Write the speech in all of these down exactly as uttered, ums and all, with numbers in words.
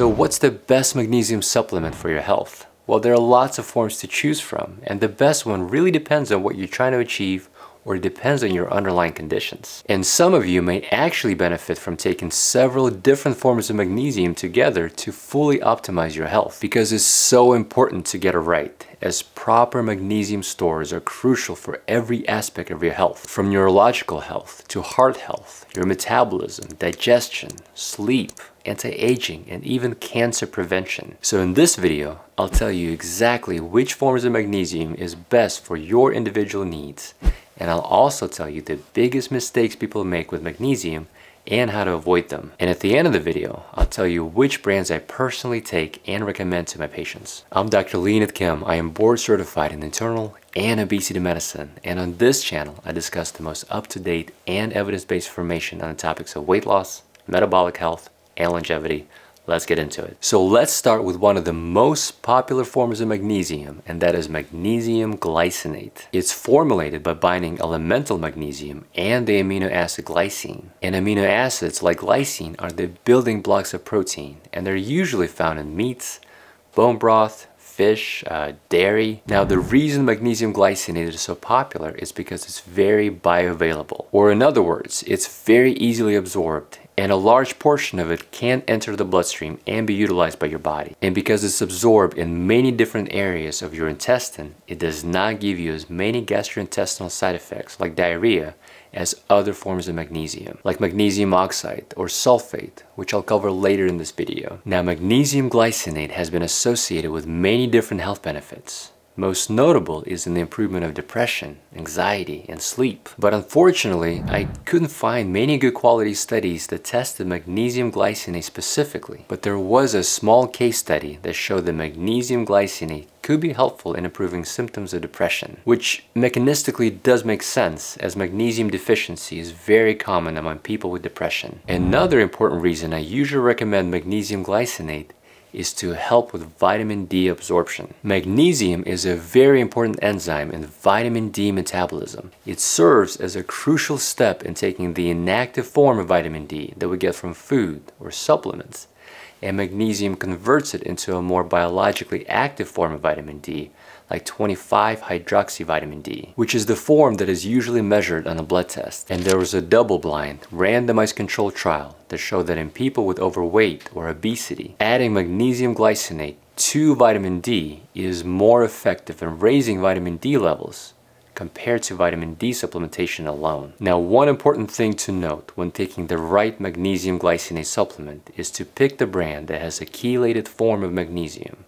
So what's the best magnesium supplement for your health? Well, there are lots of forms to choose from, and the best one really depends on what you're trying to achieve, or it depends on your underlying conditions. And some of you may actually benefit from taking several different forms of magnesium together to fully optimize your health, because it's so important to get it right, as proper magnesium stores are crucial for every aspect of your health, from neurological health to heart health, your metabolism, digestion, sleep, anti-aging, and even cancer prevention. So in this video, I'll tell you exactly which forms of magnesium is best for your individual needs. And I'll also tell you the biggest mistakes people make with magnesium and how to avoid them. And at the end of the video, I'll tell you which brands I personally take and recommend to my patients. I'm Doctor Leonid Kim. I am board certified in internal and obesity medicine. And on this channel, I discuss the most up-to-date and evidence-based information on the topics of weight loss, metabolic health, and longevity. Let's get into it. So let's start with one of the most popular forms of magnesium, and that is magnesium glycinate. It's formulated by binding elemental magnesium and the amino acid glycine. And amino acids like glycine are the building blocks of protein, and they're usually found in meats, bone broth, fish, uh, dairy. Now, the reason magnesium glycinate is so popular is because it's very bioavailable. Or in other words, it's very easily absorbed, and a large portion of it can enter the bloodstream and be utilized by your body. And because it's absorbed in many different areas of your intestine, it does not give you as many gastrointestinal side effects like diarrhea as other forms of magnesium, like magnesium oxide or sulfate, which I'll cover later in this video. Now, magnesium glycinate has been associated with many different health benefits. Most notable is in the improvement of depression, anxiety, and sleep. But unfortunately, I couldn't find many good quality studies that tested magnesium glycinate specifically. But there was a small case study that showed that magnesium glycinate could be helpful in improving symptoms of depression, which mechanistically does make sense, as magnesium deficiency is very common among people with depression. Another important reason I usually recommend magnesium glycinate is to help with vitamin D absorption. Magnesium is a very important enzyme in vitamin D metabolism. It serves as a crucial step in taking the inactive form of vitamin D that we get from food or supplements, and magnesium converts it into a more biologically active form of vitamin D, like twenty-five hydroxyvitamin D, which is the form that is usually measured on a blood test. And there was a double-blind, randomized controlled trial that showed that in people with overweight or obesity, adding magnesium glycinate to vitamin D is more effective in raising vitamin D levels compared to vitamin D supplementation alone. Now, one important thing to note when taking the right magnesium glycinate supplement is to pick the brand that has a chelated form of magnesium,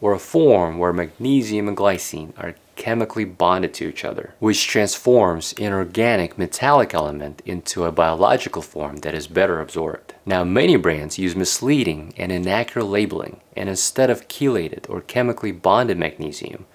or a form where magnesium and glycine are chemically bonded to each other, which transforms inorganic metallic element into a biological form that is better absorbed. Now, many brands use misleading and inaccurate labeling, and instead of chelated or chemically bonded magnesium,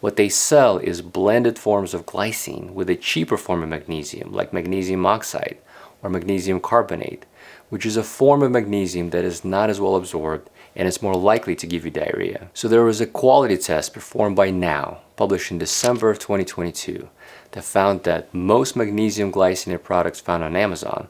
what they sell is blended forms of glycine with a cheaper form of magnesium, like magnesium oxide or magnesium carbonate, which is a form of magnesium that is not as well absorbed, and it's more likely to give you diarrhea. So there was a quality test performed by Now, published in December of twenty twenty-two, that found that most magnesium glycinate products found on Amazon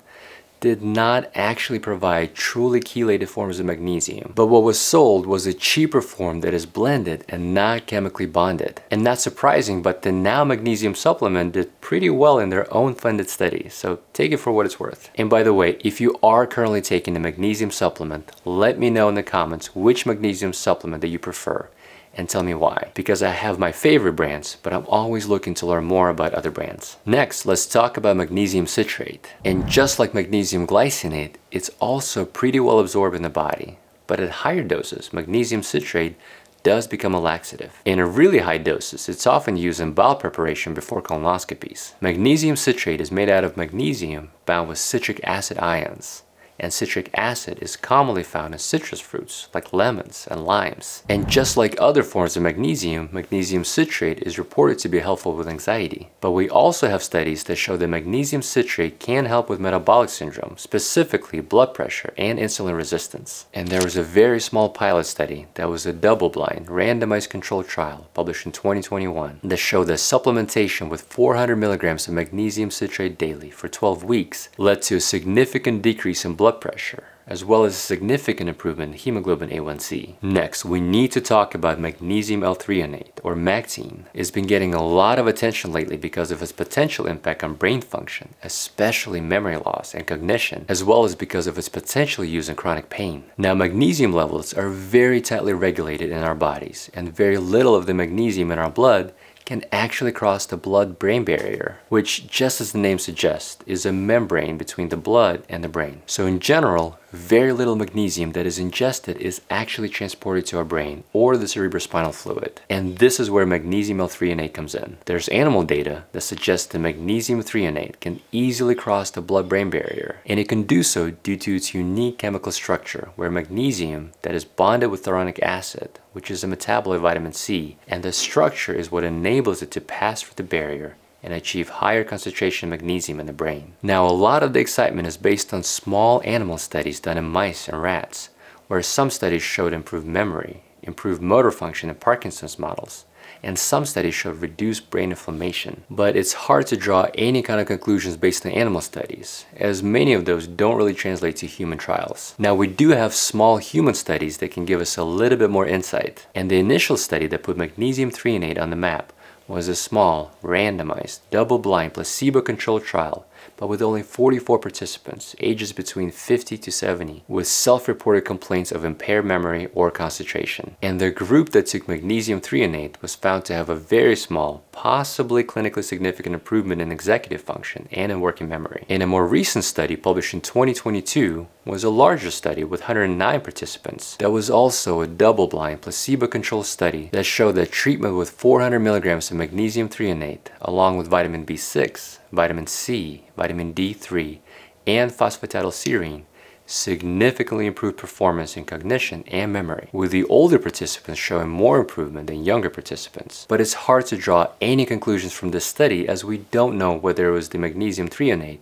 did not actually provide truly chelated forms of magnesium. But what was sold was a cheaper form that is blended and not chemically bonded. And not surprising, but the Now Magnesium supplement did pretty well in their own funded study, so take it for what it's worth. And by the way, if you are currently taking a magnesium supplement, let me know in the comments which magnesium supplement that you prefer, and tell me why, because I have my favorite brands, but I'm always looking to learn more about other brands. Next, let's talk about magnesium citrate. And just like magnesium glycinate, it's also pretty well absorbed in the body, but at higher doses, magnesium citrate does become a laxative. In a really high doses, it's often used in bowel preparation before colonoscopies. Magnesium citrate is made out of magnesium bound with citric acid ions, and citric acid is commonly found in citrus fruits like lemons and limes. And just like other forms of magnesium, magnesium citrate is reported to be helpful with anxiety. But we also have studies that show that magnesium citrate can help with metabolic syndrome, specifically blood pressure and insulin resistance. And there was a very small pilot study that was a double-blind, randomized controlled trial published in twenty twenty-one that showed that supplementation with four hundred milligrams of magnesium citrate daily for twelve weeks led to a significant decrease in blood pressure, as well as a significant improvement in hemoglobin A one C. Next, we need to talk about magnesium L-threonate, or Magtein. It's been getting a lot of attention lately because of its potential impact on brain function, especially memory loss and cognition, as well as because of its potential use in chronic pain. Now, magnesium levels are very tightly regulated in our bodies, and very little of the magnesium in our blood can actually cross the blood-brain barrier, which, just as the name suggests, is a membrane between the blood and the brain. So in general, very little magnesium that is ingested is actually transported to our brain or the cerebrospinal fluid. And this is where magnesium L-threonate comes in. There's animal data that suggests that magnesium threonate can easily cross the blood-brain barrier, and it can do so due to its unique chemical structure, where magnesium that is bonded with thoronic acid, which is a metabolite of vitamin C, and the structure is what enables it to pass through the barrier and achieve higher concentration of magnesium in the brain. Now, a lot of the excitement is based on small animal studies done in mice and rats, where some studies showed improved memory, improved motor function in Parkinson's models, and some studies showed reduced brain inflammation. But it's hard to draw any kind of conclusions based on animal studies, as many of those don't really translate to human trials. Now, we do have small human studies that can give us a little bit more insight, and the initial study that put magnesium threonate on the map was a small, randomized, double-blind, placebo-controlled trial, but with only forty-four participants, ages between fifty to seventy, with self-reported complaints of impaired memory or concentration. And the group that took magnesium threonate was found to have a very small, possibly clinically significant improvement in executive function and in working memory. And a more recent study published in twenty twenty-two was a larger study with one hundred nine participants. That was also a double-blind, placebo-controlled study that showed that treatment with four hundred milligrams of magnesium threonate, along with vitamin B six, vitamin C, vitamin D three, and phosphatidylserine significantly improved performance in cognition and memory, with the older participants showing more improvement than younger participants. But it's hard to draw any conclusions from this study, as we don't know whether it was the magnesium threonate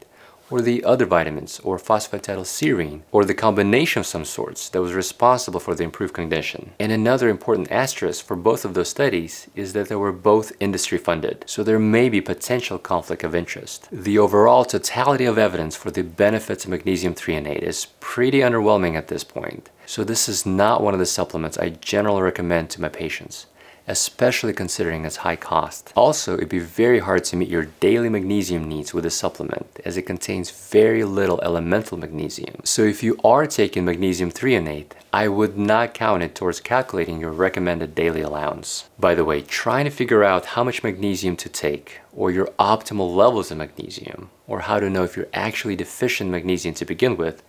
or the other vitamins or phosphatidylserine or the combination of some sorts that was responsible for the improved condition. And another important asterisk for both of those studies is that they were both industry funded, so there may be potential conflict of interest. The overall totality of evidence for the benefits of magnesium threonate is pretty underwhelming at this point, so this is not one of the supplements I generally recommend to my patients, especially considering its high cost. Also, it'd be very hard to meet your daily magnesium needs with a supplement, as it contains very little elemental magnesium. So if you are taking magnesium threonate, I would not count it towards calculating your recommended daily allowance. By the way, trying to figure out how much magnesium to take, or your optimal levels of magnesium, or how to know if you're actually deficient in magnesium to begin with,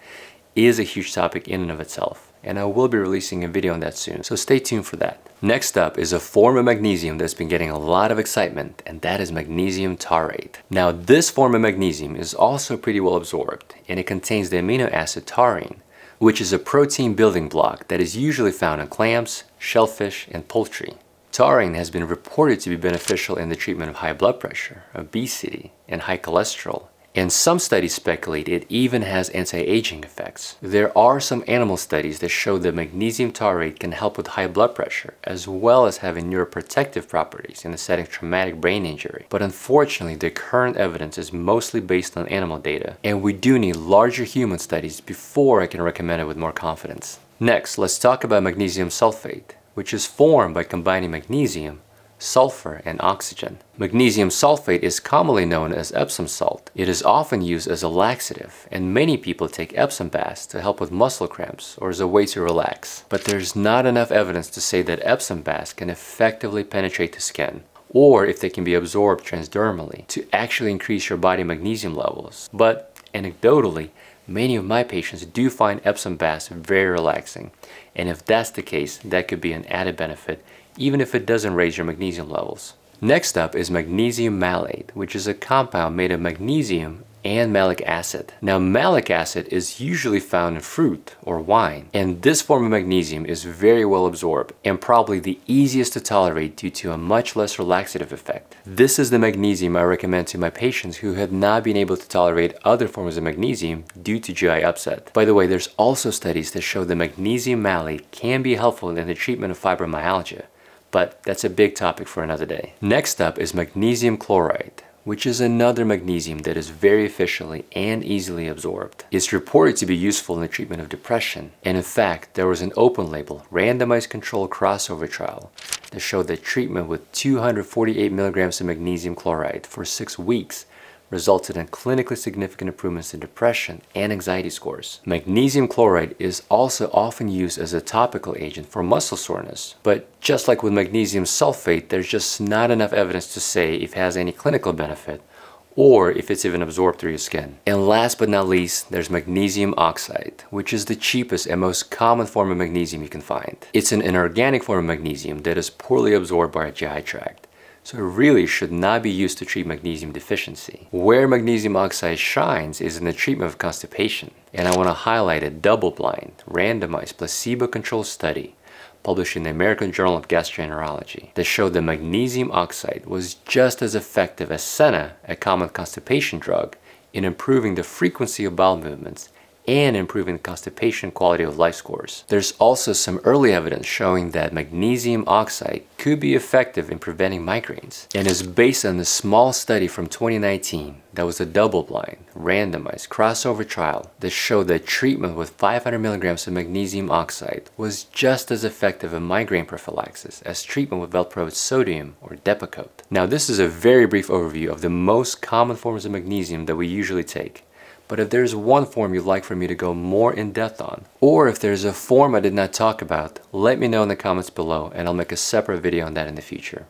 is a huge topic in and of itself, and I will be releasing a video on that soon, so stay tuned for that. Next up is a form of magnesium that's been getting a lot of excitement, and that is magnesium taurate. Now, this form of magnesium is also pretty well absorbed, and it contains the amino acid taurine, which is a protein building block that is usually found in clams, shellfish, and poultry. Taurine has been reported to be beneficial in the treatment of high blood pressure, obesity, and high cholesterol. And some studies speculate it even has anti-aging effects. There are some animal studies that show that magnesium taurate can help with high blood pressure, as well as having neuroprotective properties in the setting of traumatic brain injury. But unfortunately, the current evidence is mostly based on animal data, and we do need larger human studies before I can recommend it with more confidence. Next, let's talk about magnesium sulfate, which is formed by combining magnesium, sulfur, and oxygen. Magnesium sulfate is commonly known as Epsom salt. It is often used as a laxative, and many people take Epsom baths to help with muscle cramps or as a way to relax. But there's not enough evidence to say that Epsom baths can effectively penetrate the skin, or if they can be absorbed transdermally, to actually increase your body magnesium levels. But anecdotally, many of my patients do find Epsom baths very relaxing, and if that's the case, that could be an added benefit, even if it doesn't raise your magnesium levels. Next up is magnesium malate, which is a compound made of magnesium and malic acid. Now, malic acid is usually found in fruit or wine, and this form of magnesium is very well absorbed and probably the easiest to tolerate due to a much less laxative effect. This is the magnesium I recommend to my patients who have not been able to tolerate other forms of magnesium due to G I upset. By the way, there's also studies that show that magnesium malate can be helpful in the treatment of fibromyalgia, but that's a big topic for another day. Next up is magnesium chloride, which is another magnesium that is very efficiently and easily absorbed. It's reported to be useful in the treatment of depression, and in fact, there was an open-label, randomized controlled crossover trial that showed that treatment with two hundred forty-eight milligrams of magnesium chloride for six weeks resulted in clinically significant improvements in depression and anxiety scores. Magnesium chloride is also often used as a topical agent for muscle soreness, but just like with magnesium sulfate, there's just not enough evidence to say if it has any clinical benefit or if it's even absorbed through your skin. And last but not least, there's magnesium oxide, which is the cheapest and most common form of magnesium you can find. It's an inorganic form of magnesium that is poorly absorbed by our G I tract, so it really should not be used to treat magnesium deficiency. Where magnesium oxide shines is in the treatment of constipation. And I want to highlight a double-blind, randomized, placebo-controlled study published in the American Journal of Gastroenterology that showed that magnesium oxide was just as effective as Senna, a common constipation drug, in improving the frequency of bowel movements and improving the constipation quality of life scores. There's also some early evidence showing that magnesium oxide could be effective in preventing migraines, and is based on a small study from twenty nineteen that was a double-blind, randomized, crossover trial that showed that treatment with five hundred milligrams of magnesium oxide was just as effective in migraine prophylaxis as treatment with valproate sodium or Depakote. Now, this is a very brief overview of the most common forms of magnesium that we usually take. But if there's one form you'd like for me to go more in depth on, or if there's a form I did not talk about, let me know in the comments below and I'll make a separate video on that in the future.